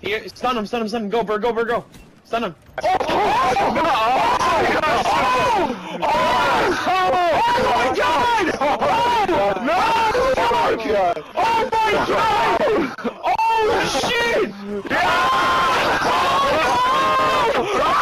Here, stun him. Go, Bird, go. Stun him. Oh my god! Oh shit! Yeah! Oh!